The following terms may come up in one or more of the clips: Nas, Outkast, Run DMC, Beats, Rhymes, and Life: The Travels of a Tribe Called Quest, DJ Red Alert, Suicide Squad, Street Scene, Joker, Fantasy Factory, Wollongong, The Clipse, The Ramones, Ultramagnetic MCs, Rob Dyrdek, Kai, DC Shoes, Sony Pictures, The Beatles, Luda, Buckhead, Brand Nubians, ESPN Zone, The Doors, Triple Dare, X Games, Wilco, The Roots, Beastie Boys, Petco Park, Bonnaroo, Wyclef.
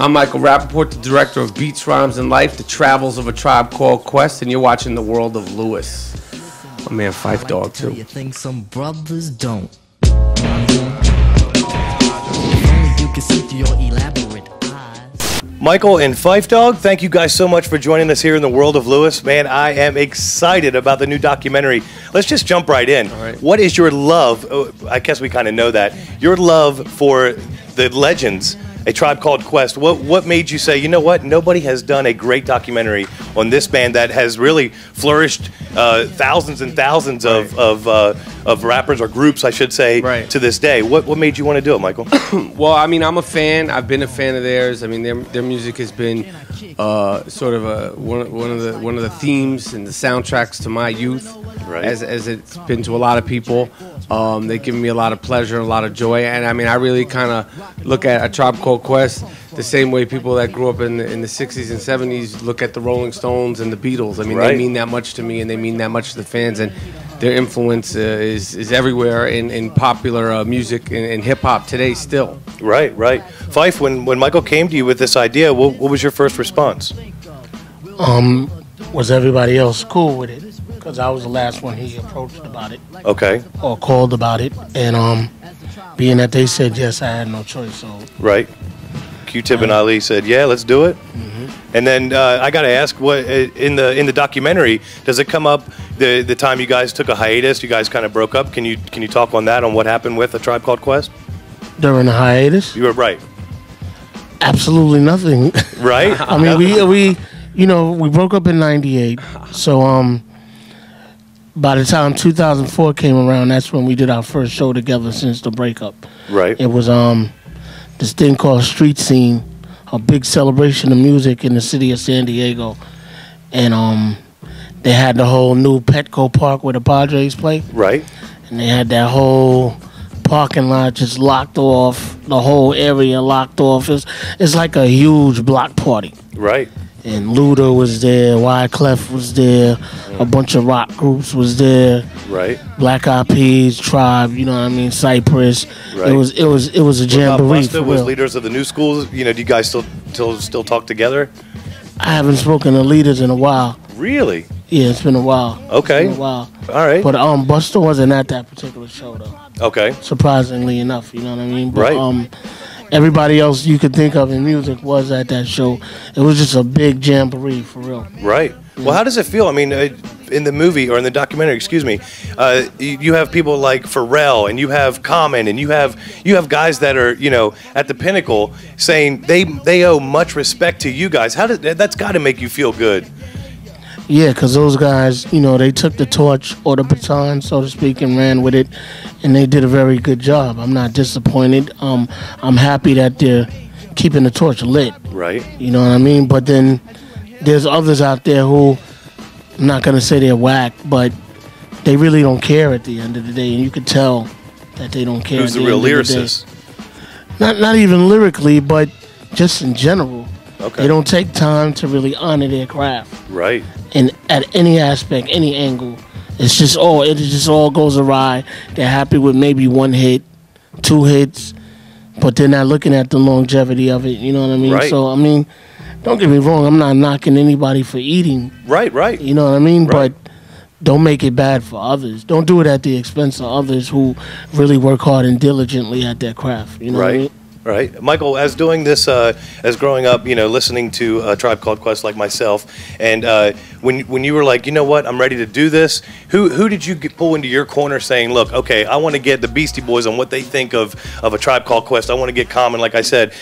I'm Michael Rapaport, the director of Beats, Rhymes, and Life: The Travels of a Tribe Called Quest, and you're watching The World of Lewis. My man Phife Dawg too. You think some brothers don't? You can see through your elaborate eyes. Michael and Phife Dawg, thank you guys so much for joining us here in The World of Lewis. Man, I am excited about the new documentary. Let's just jump right in. All right. What is your love? Oh, I guess we kind of know that. Your love for the legends, A Tribe Called Quest. What made you say, you know what, nobody has done a great documentary on this band that has really flourished thousands and thousands of rappers or groups, I should say, to this day. What made you want to do it, Michael? Well, I mean, I'm a fan. I've been a fan of theirs. I mean, their music has been sort of one of the themes and the soundtracks to my youth, as it's been to a lot of people. They give me a lot of pleasure, a lot of joy, and I mean, I really kind of look at A Tribe Called Quest the same way people that grew up in the 60s and 70s look at the Rolling Stones and the Beatles. I mean, they mean that much to me, and they mean that much to the fans, and their influence is everywhere in popular music and hip-hop today still. Right, right. Phife, when Michael came to you with this idea, what was your first response? Was everybody else cool with it? Because I was the last one he approached about it. Okay. Or called about it. And being that they said yes, I had no choice. So Q-Tip and Ali said, yeah, let's do it. Mm-hmm. And then I got to ask, what in the documentary, does it come up the time you guys took a hiatus, you guys kind of broke up? Can you talk on that, on what happened with A Tribe Called Quest? During the hiatus? You were right. Absolutely nothing. Right? I mean, we you know, we broke up in '98. So by the time 2004 came around, that's when we did our first show together since the breakup. Right. It was this thing called Street Scene, a big celebration of music in the city of San Diego. And they had the whole new Petco Park where the Padres play. Right. And they had that whole parking lot just locked off, the whole area locked off. It's like a huge block party. Right. And Luda was there, Wyclef was there, a bunch of rock groups was there. Right. Black Eyed Peas, Tribe, you know what I mean, Cypress. Right. It was a jamboree. Busta was Leaders of the New Schools. You know, do you guys still talk together? I haven't spoken to Leaders in a while. Really? Yeah, it's been a while. Okay. It's been a while. All right. But Busta wasn't at that particular show though. Okay. Surprisingly enough, you know what I mean? But, everybody else you could think of in music was at that show. It was just a big jamboree, for real. Right. Well, how does it feel? I mean, in the movie, or in the documentary, excuse me, you have people like Pharrell, and you have Common, and you have guys that are, you know, at the pinnacle, saying they owe much respect to you guys. That's got to make you feel good. Yeah, because those guys, you know, they took the torch or the baton, so to speak, and ran with it, and they did a very good job. I'm not disappointed. I'm happy that they're keeping the torch lit. Right. You know what I mean? But then there's others out there who, I'm not going to say they're whack, but they really don't care at the end of the day, and you could tell that they don't care. Who's the real lyricist? Not even lyrically, but just in general. Okay. They don't take time to really honor their craft. Right. And at any aspect, any angle, it's just all goes awry. They're happy with maybe one hit, two hits, but they're not looking at the longevity of it. You know what I mean? Right. So I mean, don't get me wrong. I'm not knocking anybody for eating. Right. Right. You know what I mean? Right. But don't make it bad for others. Don't do it at the expense of others who really work hard and diligently at their craft. You know what I mean? Right, Michael, as doing this, as growing up, you know, listening to A Tribe Called Quest like myself, and when you were like, you know what, I'm ready to do this, who did you pull into your corner saying, look, okay, I want to get the Beastie Boys on what they think of A Tribe Called Quest. I want to get Common, like I said.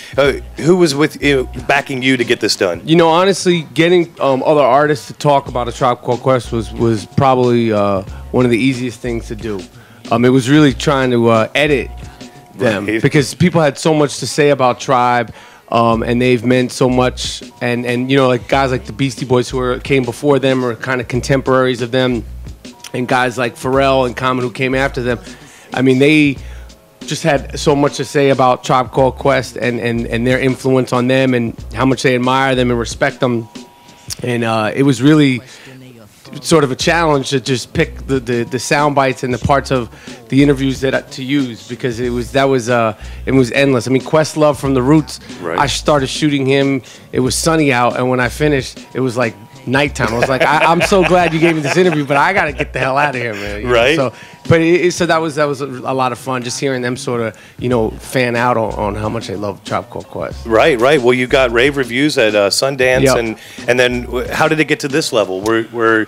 Who was with you, backing you to get this done? You know, honestly, getting other artists to talk about A Tribe Called Quest was probably one of the easiest things to do. It was really trying to edit them, because people had so much to say about Tribe, and they've meant so much, and you know, like guys like the Beastie Boys who came before them or kind of contemporaries of them, and guys like Pharrell and Common who came after them. I mean, they just had so much to say about Tribe Called Quest and their influence on them and how much they admire them and respect them, and it was really sort of a challenge to just pick the sound bites and the parts of the interviews that to use, because it was endless. I mean, Questlove from The Roots, right. I started shooting him. It was sunny out, and when I finished, it was like nighttime. I was like, I'm so glad you gave me this interview, but I gotta get the hell out of here, man. You right. know? So, but that was a lot of fun, just hearing them sort of, you know, fan out on how much they love Tribe Called Quest. Right, right. Well, you got rave reviews at Sundance, yep. and then how did it get to this level? Where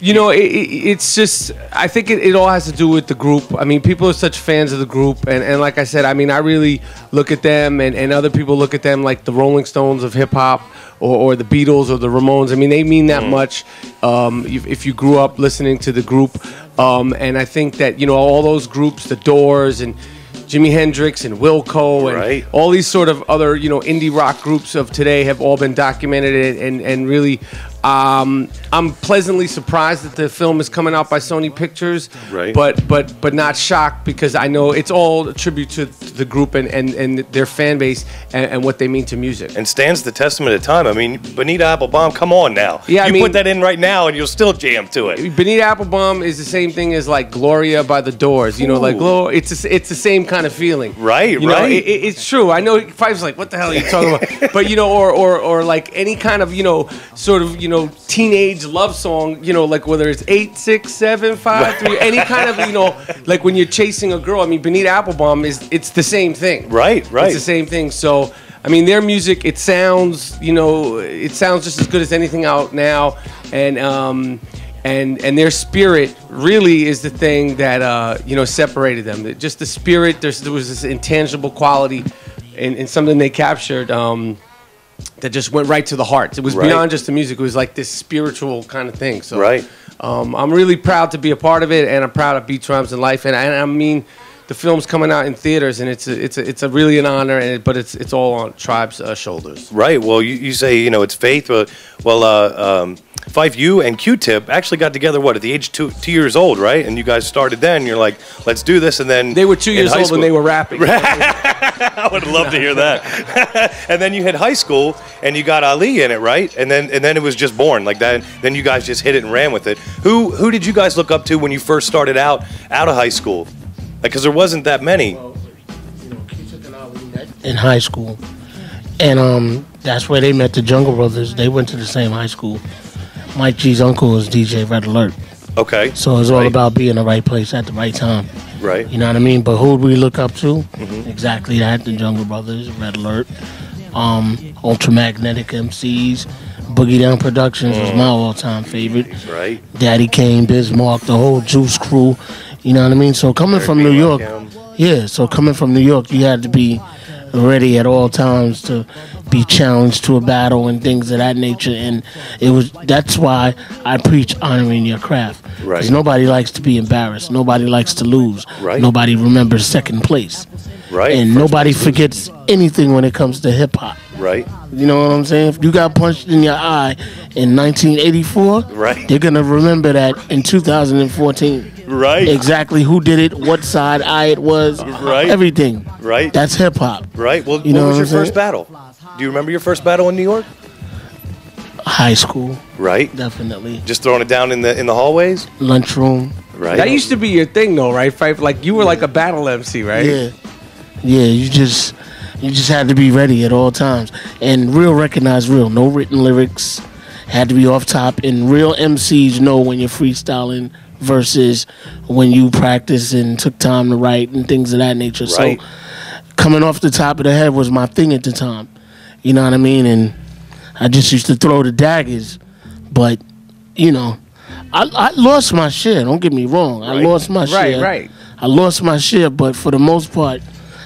you know, it's just, I think it all has to do with the group. I mean, people are such fans of the group. And like I said, I mean, I really look at them, and other people look at them like the Rolling Stones of hip-hop, or the Beatles or the Ramones. I mean, they mean that much if you grew up listening to the group. And I think that, you know, all those groups, The Doors and Jimi Hendrix and Wilco and right. all these sort of other, you know, indie rock groups of today have all been documented, and really... I'm pleasantly surprised that the film is coming out by Sony Pictures, right. but not shocked, because I know it's all a tribute to the group and their fan base and what they mean to music. And stands the testament of time. I mean, Bonita Applebum, come on now. Yeah, I mean, put that in right now and you'll still jam to it. Bonita Applebum is the same thing as like Gloria by The Doors. You know, ooh. Like it's the same kind of feeling. Right, you right. know, it's true. I know Fife's like, what the hell are you talking about? But you know, or like any kind of, you know, sort of, you know, teenage love song, you know, like whether it's 8, 6, 7, 5, 3, any kind of, you know, like when you're chasing a girl. I mean, Bonita Applebum it's the same thing. Right, right. It's the same thing. So, I mean, their music, it sounds just as good as anything out now, and their spirit really is the thing that you know, separated them. Just the spirit. There was this intangible quality, and something they captured. That just went right to the heart. It was right. beyond just the music. It was like this spiritual kind of thing. So right. I'm really proud to be a part of it, and I'm proud of Beats, Rhymes, and Life. And I mean, the film's coming out in theaters, and it's really an honor. But it's all on Tribe's shoulders. Right. Well, you say, you know, it's faith. Well, Phife, you and Q-Tip actually got together, what, at the age of two years old, right? And you guys started then. You're like, let's do this. And then they were 2 years old when they were rapping. I would love to hear that. And then you hit high school, and you got Ali in it, right? And then it was just born like that. Then you guys just hit it and ran with it. Who did you guys look up to when you first started out of high school? Because there wasn't that many. Well, you know, Q-Tip and Ali met in high school, and that's where they met the Jungle Brothers. They went to the same high school. Mike G's uncle is DJ Red Alert. Okay. So it's all right. about being in the right place at the right time. Right. You know what I mean? But who do we look up to? Mm-hmm. Exactly that. The Jungle Brothers, Red Alert, Ultramagnetic MCs, Boogie Down Productions was my all-time favorite. Right. Daddy Kane, Bismarck, the whole Juice crew. You know what I mean? So coming from New York, you had to be ready at all times to be challenged to a battle and things of that nature, and that's why I preach honoring your craft, because nobody likes to be embarrassed, nobody likes to lose, nobody remembers second place, and nobody forgets anything when it comes to hip hop. Right. You know what I'm saying? If you got punched in your eye in 1984, they're gonna remember that in 2014. Right. Exactly who did it, what side eye it was, everything. Right. That's hip hop. Right. Well, you know what was your first battle? Do you remember your first battle in New York? High school. Right. Definitely. Just throwing it down in the hallways? Lunchroom. Right. That used to be your thing though, right? Phife, like you were like a battle MC, right? Yeah. Yeah, you just had to be ready at all times. And real recognize real. No written lyrics. Had to be off top. And real MCs know when you're freestyling versus when you practice and took time to write and things of that nature. Right. So coming off the top of the head was my thing at the time. You know what I mean? And I just used to throw the daggers. But, you know, I lost my share. Don't get me wrong. Right. I lost my share. Right, right. I lost my share, but for the most part,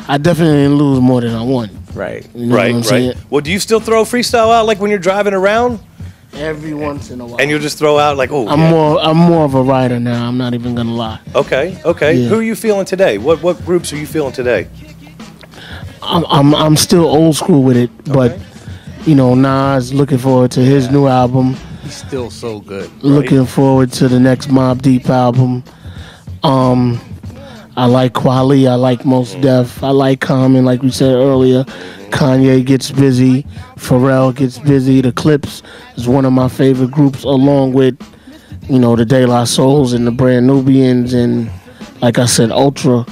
I definitely didn't lose more than I won. Right. You know what I'm saying? Well, do you still throw freestyle out like when you're driving around? Every once in a while. And you'll just throw out like, oh. I'm more of a writer now. I'm not even gonna lie. Okay. Okay. Yeah. Who are you feeling today? What groups are you feeling today? I'm still old school with it, but you know, Nas, looking forward to his new album. He's still so good. Right? Looking forward to the next Mobb Deep album. I like Kweli, I like Mos Def, I like Common, like we said earlier. Kanye gets busy, Pharrell gets busy, The Clips is one of my favorite groups, along with you know, the De La Souls and the Brand Nubians and, like I said, Ultra.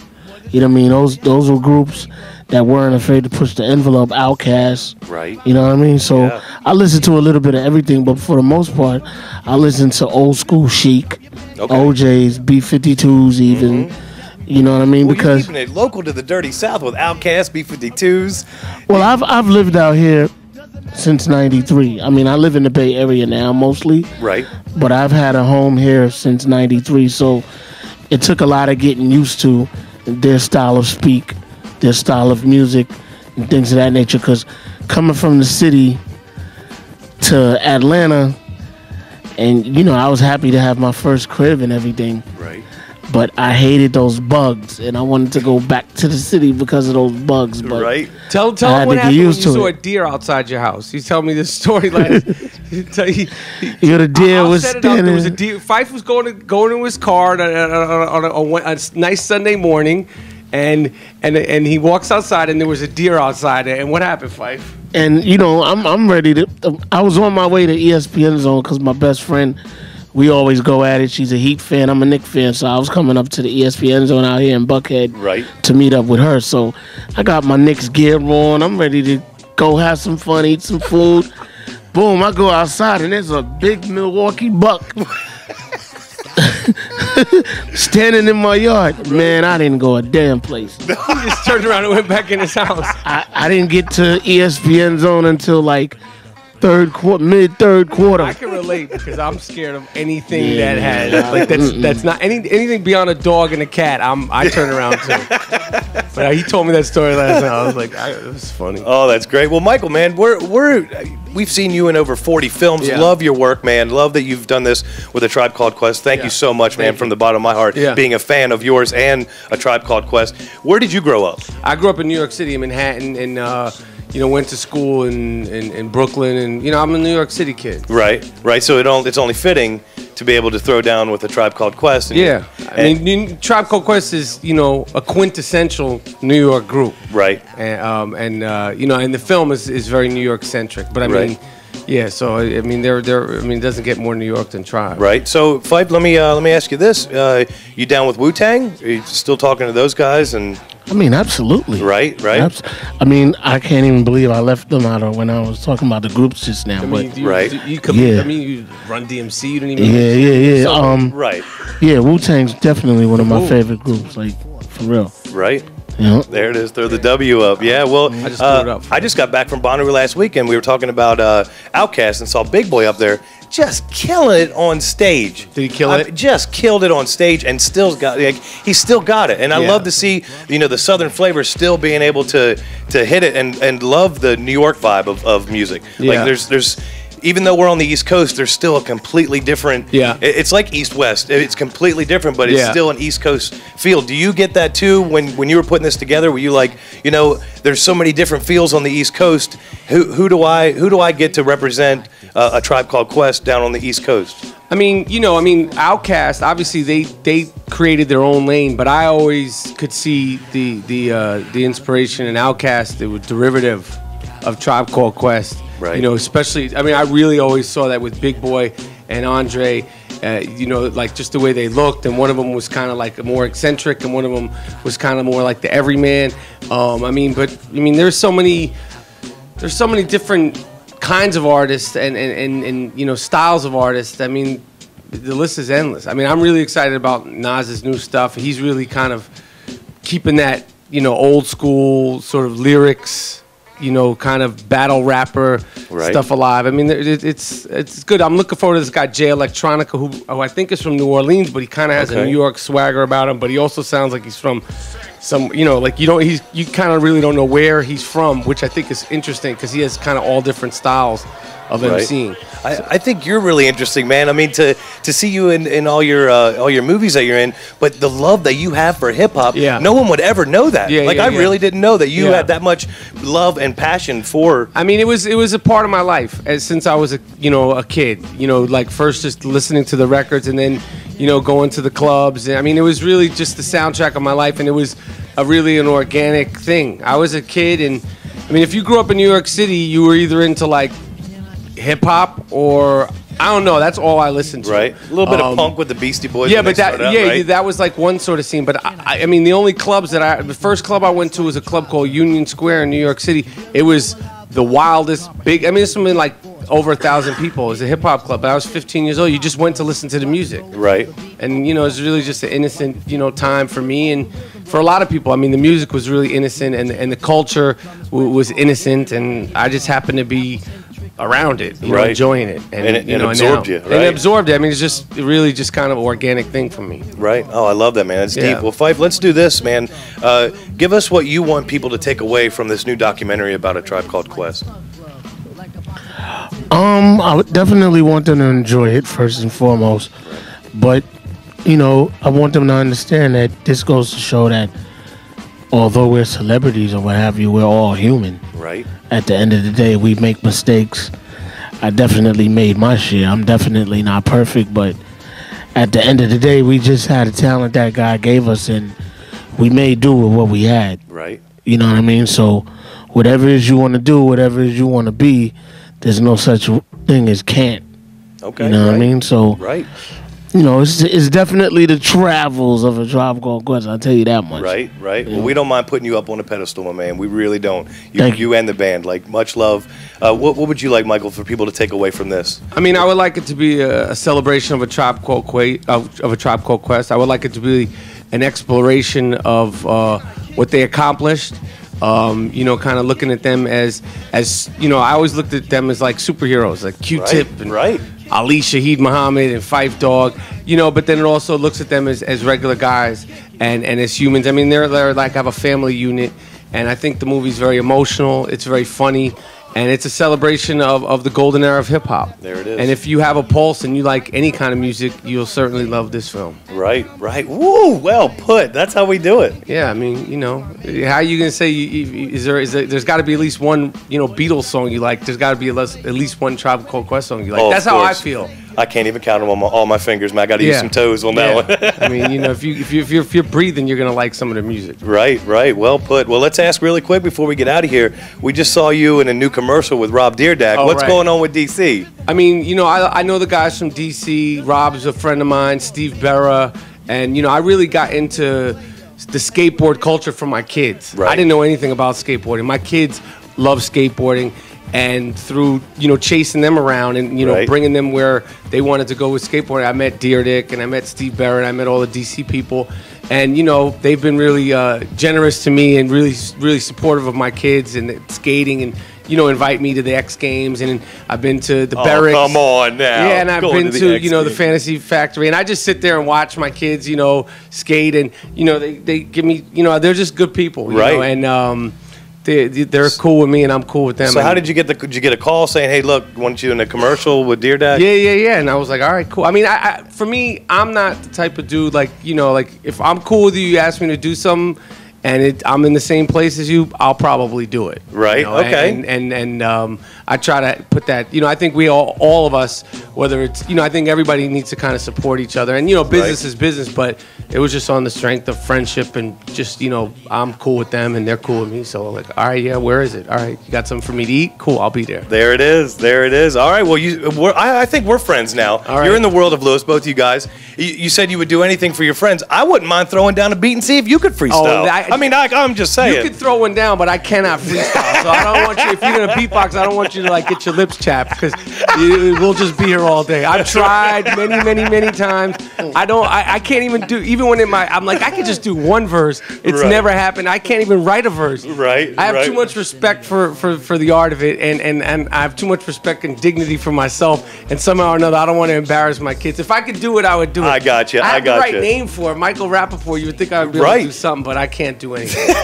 You know what I mean? Those were groups that weren't afraid to push the envelope. Outkast. Right. You know what I mean? So yeah. I listen to a little bit of everything, but for the most part, I listen to old school Chic, okay. OJs, B-52s even. Mm-hmm. You know what I mean? Well, because you're keeping it local to the dirty South with Outkast, B-52s. Well, I've lived out here since '93. I mean, I live in the Bay Area now mostly. Right. But I've had a home here since '93, so it took a lot of getting used to their style of speak, their style of music, and things of that nature. Because coming from the city to Atlanta, and you know, I was happy to have my first crib and everything. Right. But I hated those bugs, and I wanted to go back to the city because of those bugs. But right? Tell me what happened when you saw a deer outside your house. You tell me this story last. The deer was standing. There was a deer. Phife was going into his car on a nice Sunday morning, and he walks outside, and there was a deer outside. And what happened, Phife? And you know, I'm ready to. I was on my way to ESPN Zone because my best friend. We always go at it. She's a Heat fan. I'm a Knicks fan. So I was coming up to the ESPN Zone out here in Buckhead right. to meet up with her. So I got my Knicks gear on. I'm ready to go have some fun, eat some food. Boom, I go outside, and there's a big Milwaukee buck standing in my yard. Man, I didn't go a damn place. He just turned around and went back in his house. I didn't get to ESPN Zone until like... mid third quarter. I can relate because I'm scared of anything that has like that's not anything beyond a dog and a cat. I turn around too. But he told me that story last night. I was like, it was funny. Oh, that's great. Well, Michael, man, we've seen you in over 40 films. Yeah. Love your work, man. Love that you've done this with A Tribe Called Quest. Thank you so much, man, from the bottom of my heart, being a fan of yours and A Tribe Called Quest. Where did you grow up? I grew up in New York City, in Manhattan, and you know, went to school in Brooklyn, and you know, I'm a New York City kid. Right. So it's only fitting to be able to throw down with A Tribe Called Quest. And I mean, Tribe Called Quest is, you know, a quintessential New York group. Right. And you know, and the film is very New York centric. But I mean, yeah. So I mean, it doesn't get more New York than Tribe. Right. So Phife, let me ask you this: you down with Wu-Tang? Are you still talking to those guys? And I mean, absolutely. Right. I mean, I can't even believe I left them out of when I was talking about the groups just now. I mean, but you Run DMC. You didn't even. Yeah. So, right. Yeah, Wu-Tang's definitely one of my favorite groups. Like, for real. Right. Yep. There it is. Throw the W up. Yeah, well, I just got back from Bonnaroo last week, and we were talking about Outkast and saw Big Boi up there just killing it on stage. Did he kill it? Just killed it on stage and still got it. Like, he still got it. And I love to see, you know, the Southern flavor still being able to hit it and love the New York vibe of music. Yeah. Like, there's even though we're on the East Coast, there's still a completely different... Yeah. It's like East-West. It's completely different, but it's still an East Coast feel. Do you get that, too? When you were putting this together, were you like, you know, there's so many different feels on the East Coast. Who do I get to represent A Tribe Called Quest down on the East Coast? I mean, you know, Outkast, obviously, they created their own lane, but I always could see the inspiration in Outkast, the derivative of Tribe Called Quest. Right. You know, especially, I mean, I really always saw that with Big Boi and Andre, you know, like just the way they looked. And one of them was kind of like more eccentric, and one of them was kind of more like the everyman. There's so many, different kinds of artists and you know, styles of artists. I mean, the list is endless. I mean, I'm really excited about Nas's new stuff. He's really kind of keeping that, you know, old school sort of lyrics, you know, kind of battle rapper stuff alive. I mean, it's good. I'm looking forward to this guy, Jay Electronica, who I think is from New Orleans, but he kind of has a New York swagger about him, but he also sounds like he's from some, you know, like you kind of really don't know where he's from, which I think is interesting because he has kind of all different styles of emceeing. I think you're really interesting, man. I mean, to see you in all your movies that you're in, but the love that you have for hip hop, no one would ever know that. I really didn't know that you had that much love and passion for. I mean, it was a part of my life since I was a kid. You know, like first just listening to the records, and then you know going to the clubs. And I mean, it was really just the soundtrack of my life, and it was a really an organic thing. I was a kid, and I mean, if you grew up in New York City, you were either into like hip hop or I don't know. That's all I listened to. Right, a little bit of punk with the Beastie Boys. Yeah, but that that was like one sort of scene. But I mean, the only clubs that the first club I went to was a club called Union Square in New York City. It was the wildest, big. I mean, it's something like over 1,000 people. It was a hip hop club. But I was 15 years old. You just went to listen to the music, right? And you know, it was really just an innocent, you know, time for me and for a lot of people. I mean, the music was really innocent, and the culture was innocent, and I just happened to be around it, you know, enjoying it, and absorbed you, right? And it absorbed it. I mean, it's just really just kind of an organic thing for me, right? Oh, I love that, man. It's deep. Well, Phife, let's do this, man. Give us what you want people to take away from this new documentary about A Tribe Called Quest. I would definitely want them to enjoy it first and foremost, but you know, I want them to understand that this goes to show that although we're celebrities or what have you, we're all human. Right. At the end of the day, we make mistakes. I definitely made my shit. I'm definitely not perfect, but at the end of the day, we just had a talent that God gave us, and we made do with what we had. Right. You know what I mean? So whatever it is you want to do, whatever it is you want to be, there's no such thing as can't. Okay. You know what I mean? So you know, it's definitely the travels of A Tribe Called Quest. I'll tell you that much. Right, right. Yeah. Well, we don't mind putting you up on a pedestal, my man. We really don't. You and the band. Like, much love. What would you like, Michael, for people to take away from this? I mean, I would like it to be a celebration of A Tribe Called Quest. I would like it to be an exploration of what they accomplished. You know, kind of looking at them as you know, I always looked at them as like superheroes, like Q-Tip and Ali Shaheed Muhammad and Phife Dawg, you know. But then it also looks at them as regular guys and as humans. I mean, they're like have a family unit, and I think the movie's very emotional. It's very funny, and it's a celebration of the golden era of hip hop. There it is. And if you have a pulse and you like any kind of music, you'll certainly love this film. Right, right. Woo, well put. That's how we do it. Yeah, I mean, you know, how are you gonna say there's got to be at least one, you know, Beatles song you like. There's got to be at least one Tribe Called Quest song you like. Oh, that's how I feel. I can't even count them on all my fingers, man. I got to use some toes on that one. I mean, you know, if you're breathing, you're gonna like some of the music. Right, right. Well put. Well, let's ask really quick before we get out of here. We just saw you in a new commercial with Rob Dyrdek. Oh, What's going on with DC? I mean, you know, I know the guys from DC. Rob's a friend of mine. Steve Berra, and you know, I really got into the skateboard culture from my kids. Right. I didn't know anything about skateboarding. My kids love skateboarding. And through, you know, chasing them around and, you know, bringing them where they wanted to go with skateboarding, I met Dyrdek and I met Steve Berra and I met all the DC people. And, you know, they've been really generous to me and really, really supportive of my kids and skating and, you know, invite me to the X Games. And I've been to the Berrics. Come on now. Yeah, and I've been to, you know, the Fantasy Factory. And I just sit there and watch my kids, you know, skate. And, you know, they give me, you know, they're just good people. You know? And, they're cool with me and I'm cool with them. So how did you get a call saying, hey, look, want you in a commercial with Dyrdek? Yeah. And I was like, all right, cool. I mean, for me, I'm not the type of dude like, you know, like if I'm cool with you, you ask me to do something and I'm in the same place as you, I'll probably do it. Right. You know? Okay. And I try to put that, you know, I think we all of us, whether it's, you know, I think everybody needs to kind of support each other. And, you know, business is business, but it was just on the strength of friendship and just, you know, I'm cool with them and they're cool with me. So, like, all right, yeah, where is it? All right, you got something for me to eat? Cool, I'll be there. There it is. There it is. All right, well, I think we're friends now. Right. You're in the world of Lewis, both of you guys. You said you would do anything for your friends. I wouldn't mind throwing down a beat and see if you could freestyle. Oh, I mean, I'm just saying. You could throw one down, but I cannot freestyle. So I don't want you, if you're going to beatbox, I don't want you to, like, get your lips chapped because we'll just be here all day. I've tried many times. I can't even do, even when I'm like, I can just do one verse. It's never happened. I can't even write a verse. Right. I have too much respect for the art of it, and I have too much respect and dignity for myself, and somehow or another, I don't want to embarrass my kids. If I could do it, I would do it. I got you. I got you. I have the right name for it. Michael Rapaport, you would think I would be able to do something, but I can't do anything.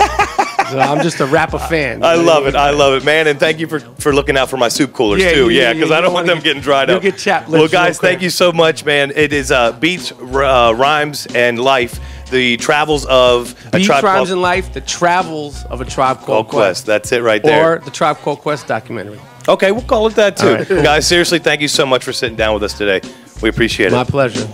So I'm just a rapper fan. I love it. I love it, man. And thank you for looking out for my soup coolers, too. Yeah, because I don't want them getting dried up. You'll get chapped lips. Well, guys, thank you so much, man. It is Beats, Rhymes, and Life. The travels of a tribe. Rhymes and Life, the travels of A Tribe Called Quest. That's it right there. Or the Tribe Called Quest documentary. Okay, we'll call it that, too. Guys, seriously, thank you so much for sitting down with us today. We appreciate it. My pleasure.